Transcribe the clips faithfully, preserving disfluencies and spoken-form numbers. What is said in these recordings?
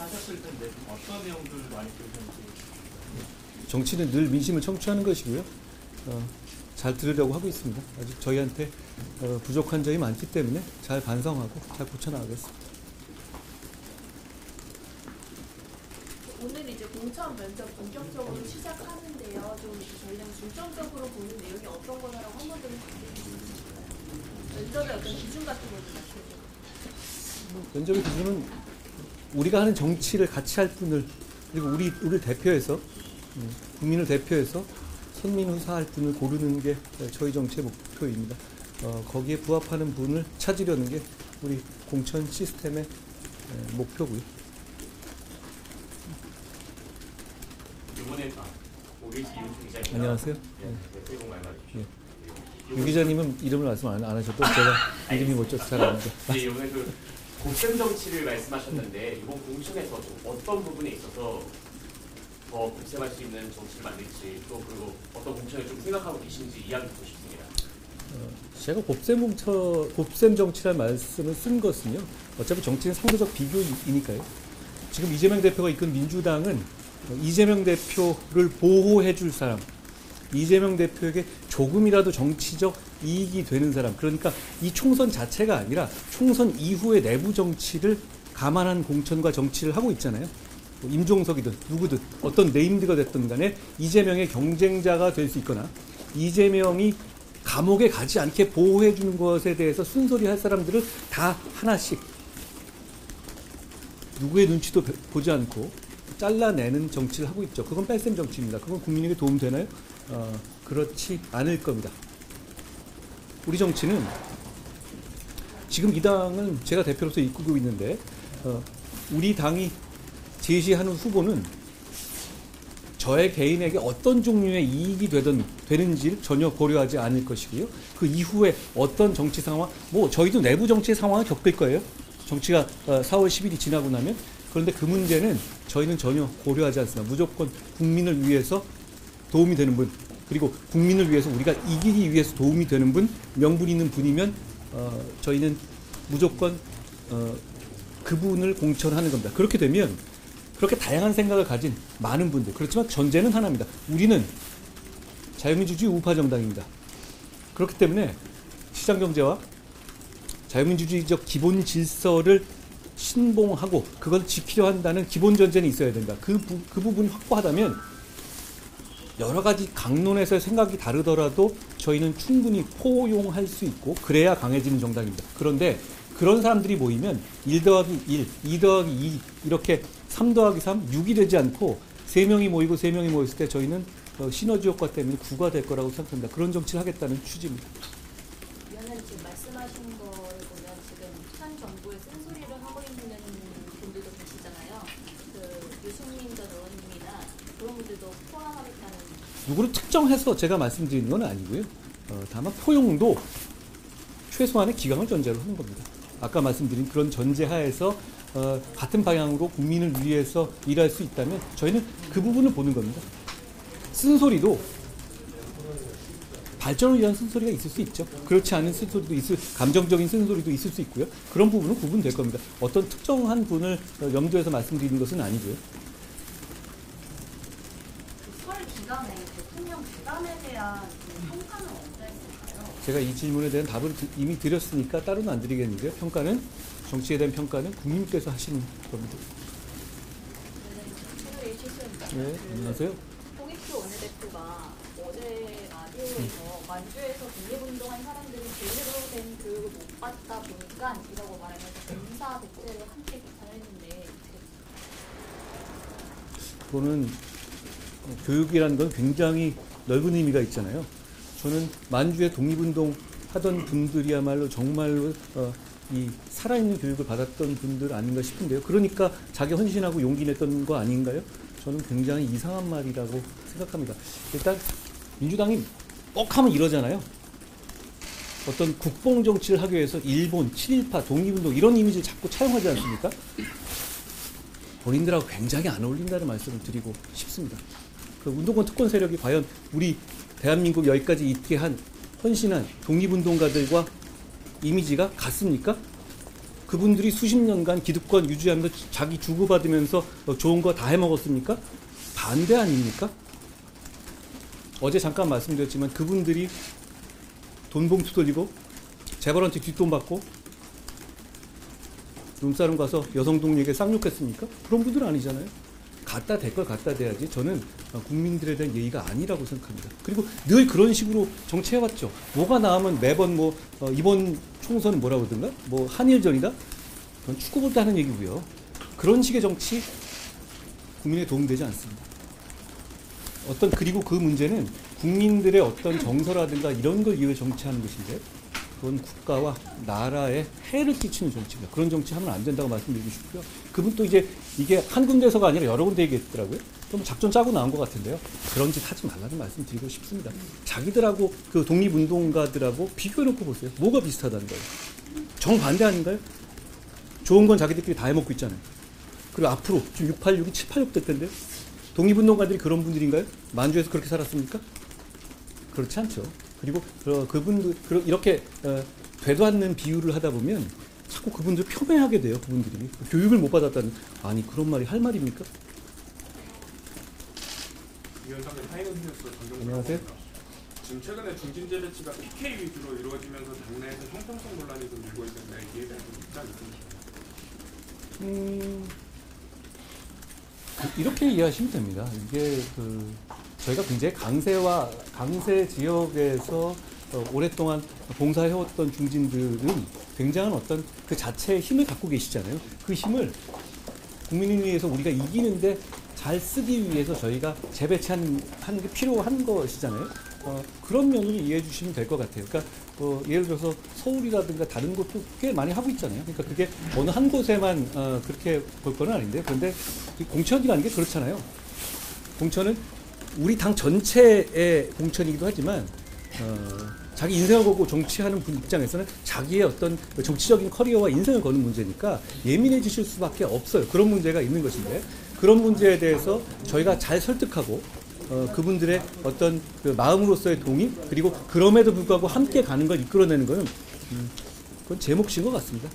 하셨을 텐데 어떤 내용들을 많이 들으셨는지. 정치는 늘 민심을 청취하는 것이고요. 어, 잘 들으려고 하고 있습니다. 아직 저희한테 어, 부족한 점이 많기 때문에 잘 반성하고 잘 고쳐나가겠습니다. 오늘 이제 공천 면접 본격적으로 시작하는데요. 좀 전략 중점적으로 보는 내용이 어떤 거라고 한 번들은 말씀해주실까요? 면접의 어떤 기준 같은 것도 면접의 기준은 우리가 하는 정치를 같이 할 분을 그리고 우리 우리 대표해서 국민을 대표해서 선민후사할 분을 고르는 게 저희 정치의 목표입니다. 어, 거기에 부합하는 분을 찾으려는 게 우리 공천 시스템의 목표고요. 이번에 안녕하세요. 유 기자님은 이름을 말씀 안, 안 하셔도 제가 이름이 멋져서 잘 아는데. 이번에 그 곱셈 정치를 말씀하셨는데 이번 공천에서 어떤 부분에 있어서 더 곱셈할 수 있는 정치를 만들지 또 그리고 어떤 공천을 좀 생각하고 계신지 이야기 듣고 싶습니다. 어, 제가 곱셈 공천, 곱셈 정치라는 말씀을 쓴 것은요. 어차피 정치는 상대적 비교이니까요. 지금 이재명 대표가 이끈 민주당은 이재명 대표를 보호해줄 사람, 이재명 대표에게 조금이라도 정치적 이익이 되는 사람, 그러니까 이 총선 자체가 아니라 총선 이후의 내부 정치를 감안한 공천과 정치를 하고 있잖아요. 임종석이든 누구든 어떤 네임드가 됐든 간에 이재명의 경쟁자가 될 수 있거나 이재명이 감옥에 가지 않게 보호해주는 것에 대해서 쓴소리 할 사람들을 다 하나씩 누구의 눈치도 보지 않고 잘라내는 정치를 하고 있죠. 그건 뺄셈 정치입니다. 그건 국민에게 도움되나요? 어, 그렇지 않을 겁니다. 우리 정치는 지금 이 당은 제가 대표로서 이끌고 있는데 어, 우리 당이 제시하는 후보는 저의 개인에게 어떤 종류의 이익이 되든 되는지를 전혀 고려하지 않을 것이고요. 그 이후에 어떤 정치 상황, 뭐 저희도 내부 정치 상황을 겪을 거예요. 정치가 사월 십일이 지나고 나면. 그런데 그 문제는 저희는 전혀 고려하지 않습니다. 무조건 국민을 위해서 도움이 되는 분, 그리고 국민을 위해서 우리가 이기기 위해서 도움이 되는 분, 명분 있는 분이면 어, 저희는 무조건 어, 그분을 공천하는 겁니다. 그렇게 되면 그렇게 다양한 생각을 가진 많은 분들, 그렇지만 전제는 하나입니다. 우리는 자유민주주의 우파 정당입니다. 그렇기 때문에 시장경제와 자유민주주의적 기본 질서를 신봉하고 그걸 지키려 한다는 기본 전제는 있어야 된다. 그, 부, 그 부분이 확보하다면 여러 가지 강론에서의 생각이 다르더라도 저희는 충분히 포용할 수 있고 그래야 강해지는 정당입니다. 그런데 그런 사람들이 모이면 일 더하기 일, 이 더하기 이 이렇게 삼 더하기 삼, 육이 되지 않고 세 명이 모이고 세 명이 모였을 때 저희는 시너지 효과 때문에 구가 될 거라고 생각합니다. 그런 정치를 하겠다는 취지입니다. 위원님 지금 말씀하신 걸 보면 지금 현 정부의 쓴소리를 하고 있는 분들도 계시잖아요. 그 유승민 전 의원님이나 그런 분들도 포함하겠다는. 누구를 특정해서 제가 말씀드리는 건 아니고요. 어, 다만 포용도 최소한의 기강을 전제로 하는 겁니다. 아까 말씀드린 그런 전제하에서 어, 같은 방향으로 국민을 위해서 일할 수 있다면 저희는 그 부분을 보는 겁니다. 쓴소리도 발전을 위한 쓴소리가 있을 수 있죠. 그렇지 않은 쓴소리도 있을, 감정적인 쓴소리도 있을 수 있고요. 그런 부분은 구분될 겁니다. 어떤 특정한 분을 염두해서 말씀드리는 것은 아니고요. 설 기간에 대통령 대담에 대한 평가는 어땠을까요? 제가 이 질문에 대한 답을 이미 드렸으니까 따로는 안 드리겠는데요. 평가는 정치에 대한 평가는 국민께서 하시는 겁니다. 네, 안녕하세요. 홍익표 원내대표가 어제 라디오에서 만주에서 독립운동한 사람들이 제대로 된 교육을 못 받다 보니까 이라고 말하면서 검사 대체를 함께 비판했는데 그거는 교육이라는 건 굉장히 넓은 의미가 있잖아요. 저는 만주에 독립운동 하던 분들이야말로 정말로 어, 이 살아있는 교육을 받았던 분들 아닌가 싶은데요. 그러니까 자기 헌신하고 용기 냈던 거 아닌가요? 저는 굉장히 이상한 말이라고 생각합니다. 일단 민주당이 억하면 이러잖아요. 어떤 국뽕 정치를 하기 위해서 일본, 칠일파, 독립운동 이런 이미지를 자꾸 차용하지 않습니까? 본인들하고 굉장히 안 어울린다는 말씀을 드리고 싶습니다. 그 운동권 특권 세력이 과연 우리 대한민국 여기까지 있게 한 헌신한 독립운동가들과 이미지가 같습니까? 그분들이 수십 년간 기득권 유지하면서 자기 주고받으면서 좋은 거 다 해먹었습니까? 반대 아닙니까? 어제 잠깐 말씀드렸지만 그분들이 돈 봉투 돌리고 재벌한테 뒷돈 받고 룸싸움 가서 여성 동료에게 쌍욕했습니까? 그런 분들 아니잖아요. 갖다 댈 걸 갖다 대야지 저는 국민들에 대한 예의가 아니라고 생각합니다. 그리고 늘 그런 식으로 정치해왔죠. 뭐가 나오면 매번 뭐 어, 이번 총선은 뭐라 그러든가? 뭐 한일전이다? 그건 축구보다 하는 얘기고요. 그런 식의 정치 국민에 도움되지 않습니다. 어떤 그리고 그 문제는 국민들의 어떤 정서라든가 이런 걸 이유로 정치하는 것인데 그건 국가와 나라에 해를 끼치는 정치입니다. 그런 정치 하면 안 된다고 말씀드리고 싶고요. 그분 또 이제 이게 한 군데서가 아니라 여러 군데 얘기했더라고요. 좀 작전 짜고 나온 것 같은데요. 그런 짓 하지 말라는 말씀드리고 싶습니다. 자기들하고 그 독립운동가들하고 비교해놓고 보세요. 뭐가 비슷하다는 거예요. 정반대 아닌가요? 좋은 건 자기들끼리 다 해먹고 있잖아요. 그리고 앞으로 지금 육팔육이 칠팔육 될 텐데요. 독립운동가들이 그런 분들인가요? 만주에서 그렇게 살았습니까? 그렇지 않죠. 그리고 그분들 이렇게 되도 않는 비유를 하다 보면 자꾸 그분들 폄훼하게 돼요. 그분들이 교육을 못 받았다는. 아니 그런 말이 할 말입니까? 안녕하세요. 지금 최근에 중진 재배치가 피케이 위주로 이루어지면서 당내에서 형평성 논란이 좀 일고 있는데 이에 대한 입장이 있으신가요? 음, 이렇게 이해하시면 됩니다. 이게 그 저희가 굉장히 강세와 강세 지역에서 오랫동안 봉사해왔던 중진들은 굉장한 어떤 그 자체의 힘을 갖고 계시잖아요. 그 힘을 국민을 위해서 우리가 이기는데 잘 쓰기 위해서 저희가 재배치하는 하는 게 필요한 것이잖아요. 어, 그런 면을 이해해 주시면 될 것 같아요. 그러니까 어, 예를 들어서 서울이라든가 다른 곳도 꽤 많이 하고 있잖아요. 그러니까 그게 어느 한 곳에만 어, 그렇게 볼 건 아닌데 그런데 공천이라는 게 그렇잖아요. 공천은 우리 당 전체의 공천이기도 하지만 어, 자기 인생을 걸고 정치하는 분 입장에서는 자기의 어떤 정치적인 커리어와 인생을 거는 문제니까 예민해지실 수밖에 없어요. 그런 문제가 있는 것인데 그런 문제에 대해서 저희가 잘 설득하고 어, 그분들의 어떤 그 마음으로서의 동의 그리고 그럼에도 불구하고 함께 가는 걸 이끌어내는 건 음, 그건 제 몫인 것 같습니다.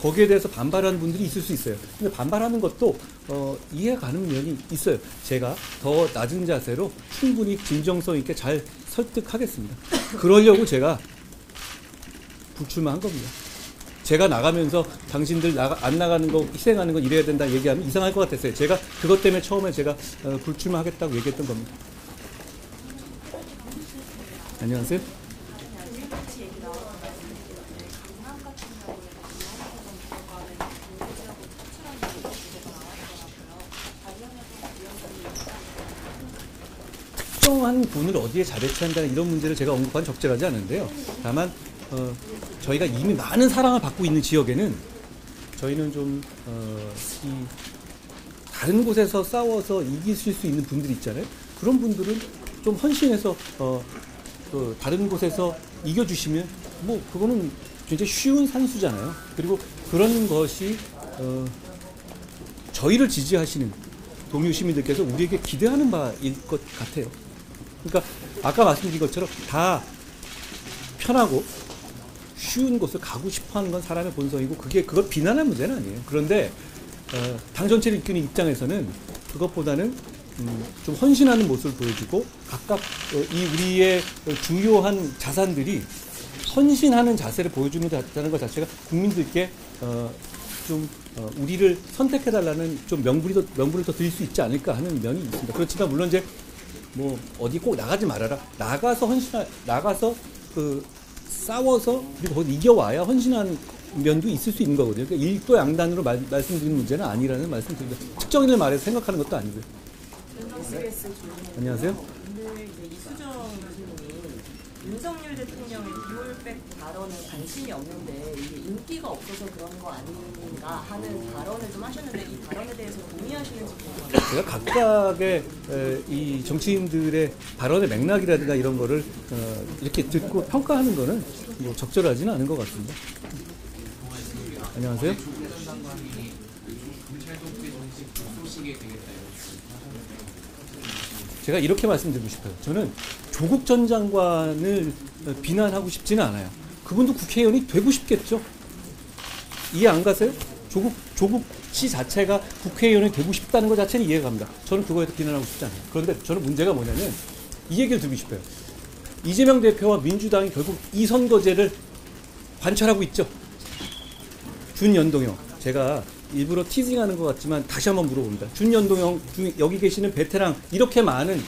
거기에 대해서 반발하는 분들이 있을 수 있어요. 근데 반발하는 것도 어, 이해가는 면이 있어요. 제가 더 낮은 자세로 충분히 진정성 있게 잘 설득하겠습니다. 그러려고 제가 불출마한 겁니다. 제가 나가면서 당신들 나가, 안 나가는 거 희생하는 거 이래야 된다 얘기하면 이상할 것 같았어요. 제가 그것 때문에 처음에 제가 어, 불출마하겠다고 얘기했던 겁니다. 안녕하세요. 한 분을 어디에 자배치한다는 이런 문제를 제가 언급한 적절하지 않은데요. 다만 어, 저희가 이미 많은 사랑을 받고 있는 지역에는 저희는 좀 어, 이 다른 곳에서 싸워서 이기실 수 있는 분들이 있잖아요. 그런 분들은 좀 헌신해서 어, 그 다른 곳에서 이겨주시면 뭐 그거는 굉장히 쉬운 산수잖아요. 그리고 그런 것이 어, 저희를 지지하시는 동료 시민들께서 우리에게 기대하는 바일 것 같아요. 그러니까 아까 말씀드린 것처럼 다 편하고 쉬운 곳을 가고 싶어하는 건 사람의 본성이고 그게 그걸 비난할 문제는 아니에요. 그런데 어, 당 전체를 이끄는 입장에서는 그것보다는 음, 좀 헌신하는 모습을 보여주고 각각 어, 이 우리의 중요한 자산들이 헌신하는 자세를 보여주는다는 것 자체가 국민들께 어, 좀 어, 우리를 선택해달라는 좀 명분이 더, 명분을 더 드릴 수 있지 않을까 하는 면이 있습니다. 그렇지만 물론 이제 뭐 어디 꼭 나가지 말아라. 나가서 헌신하, 나가서 그 싸워서 그리고 거기 이겨와야 헌신하는 면도 있을 수 있는 거거든요. 그러니까 일도 양단으로 말, 말씀드리는 문제는 아니라는 말씀드립니다. 특정인을 말해서 생각하는 것도 아니고요. 네. 안녕하세요. 오늘 이수정 교수님이 윤석열 대통령의 비올백 발언은 관심이 없는데 이게 인기가 없어서 그런 거 아닌가 하는 발언을 좀 하셨는데 이 발언에 대해서 동의하시는지 궁금합니다. 제가 각각의 이 정치인들의 발언의 맥락이라든가 이런 거를 이렇게 듣고 평가하는 거는 뭐 적절하지는 않은 것 같습니다. 안녕하세요. 제가 이렇게 말씀드리고 싶어요. 저는 조국 전 장관을 비난하고 싶지는 않아요. 그분도 국회의원이 되고 싶겠죠. 이해 안 가세요? 조국, 조국 씨 자체가 국회의원이 되고 싶다는 것 자체는 이해가 갑니다. 저는 그거에도 비난하고 싶지 않아요. 그런데 저는 문제가 뭐냐면 이 얘기를 드리고 싶어요. 이재명 대표와 민주당이 결국 이 선거제를 관철하고 있죠. 준연동형. 제가 일부러 티징하는 것 같지만 다시 한번 물어봅니다. 준연동형, 중, 여기 계시는 베테랑 이렇게 많은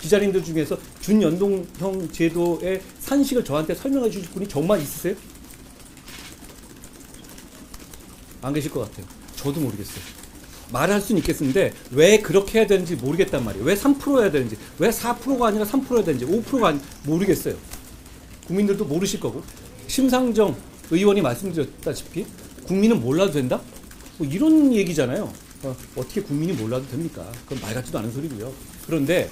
기자님들 중에서 준연동형 제도의 산식을 저한테 설명해 주실 분이 정말 있으세요? 안 계실 것 같아요. 저도 모르겠어요. 말을 할 수는 있겠는데 왜 그렇게 해야 되는지 모르겠단 말이에요. 왜 삼 퍼센트 해야 되는지, 왜 사 퍼센트가 아니라 삼 퍼센트여야 되는지, 오 퍼센트가 아니, 모르겠어요. 국민들도 모르실 거고. 심상정 의원이 말씀드렸다시피 국민은 몰라도 된다? 뭐 이런 얘기잖아요. 어, 어떻게 국민이 몰라도 됩니까? 그건 말 같지도 않은 소리고요. 그런데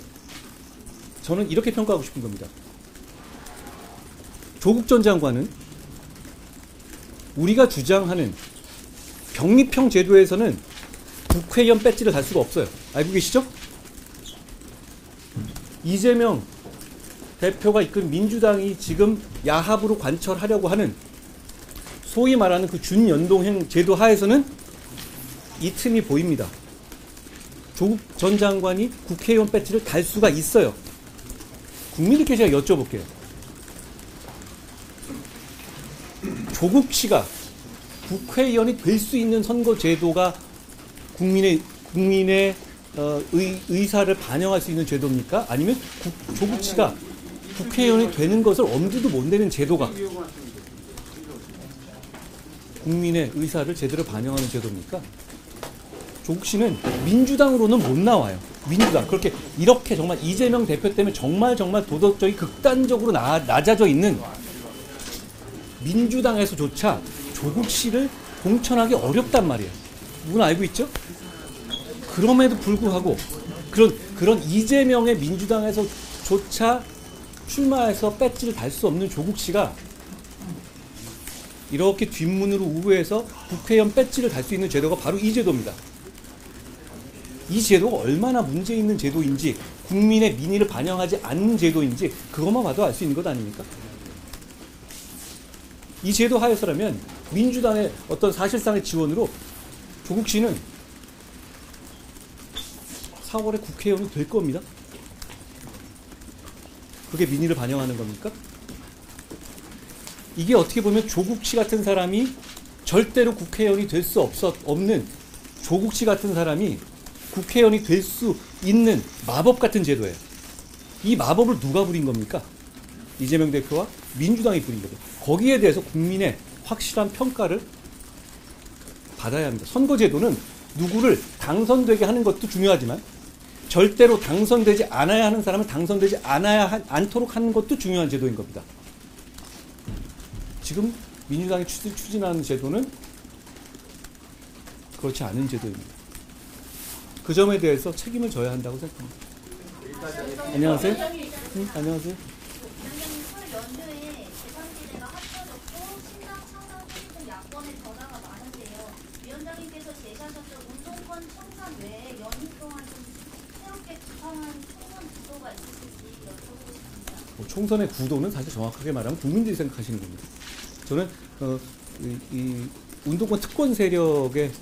저는 이렇게 평가하고 싶은 겁니다. 조국 전 장관은 우리가 주장하는 병립형 제도에서는 국회의원 배지를 달 수가 없어요. 알고 계시죠? 이재명 대표가 이끈 민주당이 지금 야합으로 관철하려고 하는 소위 말하는 그 준연동형 제도 하에서는 이 틈이 보입니다. 조국 전 장관이 국회의원 배지를 달 수가 있어요. 국민들께 제가 여쭤볼게요. 조국 씨가 국회의원이 될 수 있는 선거 제도가 국민의, 국민의 어, 의, 의사를 반영할 수 있는 제도입니까? 아니면 국, 조국 씨가 국회의원이 되는 것을 엄두도 못 내는 제도가 국민의 의사를 제대로 반영하는 제도입니까? 조국 씨는 민주당으로는 못 나와요. 민주당. 그렇게, 이렇게 정말 이재명 대표 때문에 정말 정말 도덕적이 극단적으로 나, 낮아져 있는 민주당에서조차 조국 씨를 공천하기 어렵단 말이에요. 누구나 알고 있죠? 그럼에도 불구하고 그런, 그런 이재명의 민주당에서조차 출마해서 배지를 달 수 없는 조국 씨가 이렇게 뒷문으로 우회해서 국회의원 배지를 달 수 있는 제도가 바로 이 제도입니다. 이 제도가 얼마나 문제 있는 제도인지, 국민의 민의를 반영하지 않는 제도인지 그것만 봐도 알 수 있는 것 아닙니까? 이 제도 하에서라면 민주당의 어떤 사실상의 지원으로 조국 씨는 사월에 국회의원이 될 겁니다. 그게 민의를 반영하는 겁니까? 이게 어떻게 보면 조국 씨 같은 사람이 절대로 국회의원이 될 수 없는, 조국 씨 같은 사람이 국회의원이 될 수 있는 마법 같은 제도예요. 이 마법을 누가 부린 겁니까? 이재명 대표와 민주당이 부린 거죠. 거기에 대해서 국민의 확실한 평가를 받아야 합니다. 선거제도는 누구를 당선되게 하는 것도 중요하지만 절대로 당선되지 않아야 하는 사람은 당선되지 않아야 하, 않도록 하는 것도 중요한 제도인 겁니다. 지금 민주당이 추진하는 제도는 그렇지 않은 제도입니다. 그 점에 대해서 책임을 져야 한다고 생각합니다. 안녕하세요. 응? 안녕하세요. 총선의 구도는 사실 정확하게 말하면 국민들이 생각하시는 겁니다. 저는 어, 이, 이 운동권 특권 세력의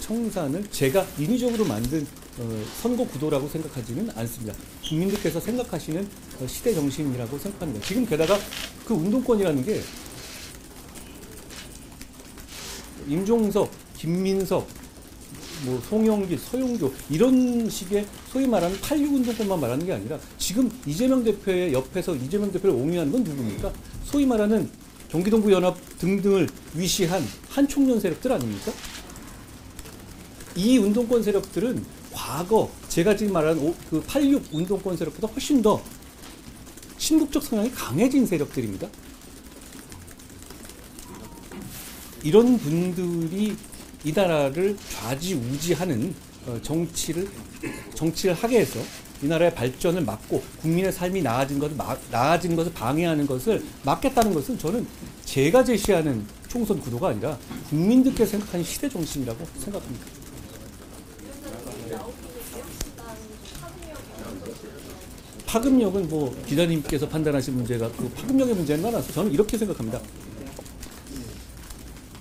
청산을 제가 인위적으로 만든 어, 선거 구도라고 생각하지는 않습니다. 국민들께서 생각하시는 어, 시대 정신이라고 생각합니다. 지금 게다가 그 운동권이라는 게 임종석, 김민석, 뭐 송영길, 서용교 이런 식의 소위 말하는 팔육 운동권만 말하는 게 아니라 지금 이재명 대표의 옆에서 이재명 대표를 옹위하는 건 누굽니까? 소위 말하는 경기동부연합 등등을 위시한 한총련 세력들 아닙니까? 이 운동권 세력들은 과거 제가 지금 말하는 그 팔육 운동권 세력보다 훨씬 더 친북적 성향이 강해진 세력들입니다. 이런 분들이 이 나라를 좌지우지하는 정치를, 정치를 하게 해서 이 나라의 발전을 막고 국민의 삶이 나아진 것을, 막, 나아진 것을 방해하는 것을 막겠다는 것은 저는 제가 제시하는 총선 구도가 아니라 국민들께 생각하는 시대 정신이라고 생각합니다. 파급력은 뭐 기자님께서 판단하신 문제가 그 파급력의 문제는 많아서 저는 이렇게 생각합니다.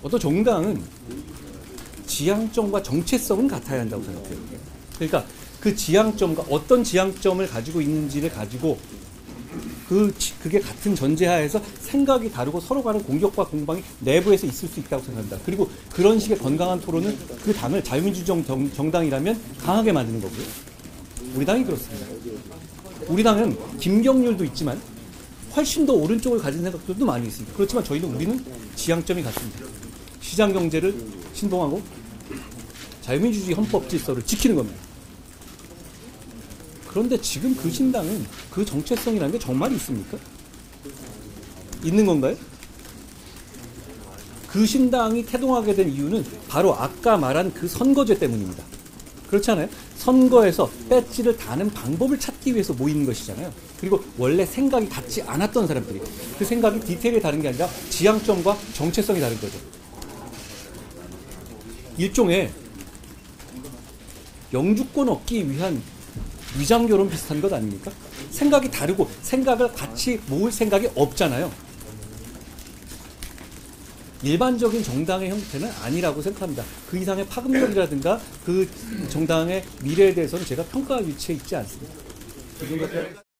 어떤 정당은 지향점과 정체성은 같아야 한다고 생각해요. 그러니까 그 지향점과 어떤 지향점을 가지고 있는지를 가지고 그, 그게 같은 전제하에서 생각이 다르고 서로 간의 공격과 공방이 내부에서 있을 수 있다고 생각한다. 그리고 그런 식의 건강한 토론은 그 당을 자유민주주의 정, 정당이라면 강하게 만드는 거고요. 우리 당이 그렇습니다. 우리 당은 김경률도 있지만 훨씬 더 오른쪽을 가진 생각들도 많이 있습니다. 그렇지만 저희는 우리는 지향점이 같습니다. 시장 경제를 신봉하고 자유민주주의 헌법 질서를 지키는 겁니다. 그런데 지금 그 신당은 그 정체성이라는 게 정말 있습니까? 있는 건가요? 그 신당이 태동하게 된 이유는 바로 아까 말한 그 선거제 때문입니다. 그렇지 않아요? 선거에서 배지를 다는 방법을 찾기 위해서 모이는 것이잖아요. 그리고 원래 생각이 같지 않았던 사람들이 그 생각이 디테일이 다른 게 아니라 지향점과 정체성이 다른 거죠. 일종의 영주권 얻기 위한 위장교론 비슷한 것 아닙니까? 생각이 다르고 생각을 같이 모을 생각이 없잖아요. 일반적인 정당의 형태는 아니라고 생각합니다. 그 이상의 파급력이라든가 그 정당의 미래에 대해서는 제가 평가할 위치에 있지 않습니다.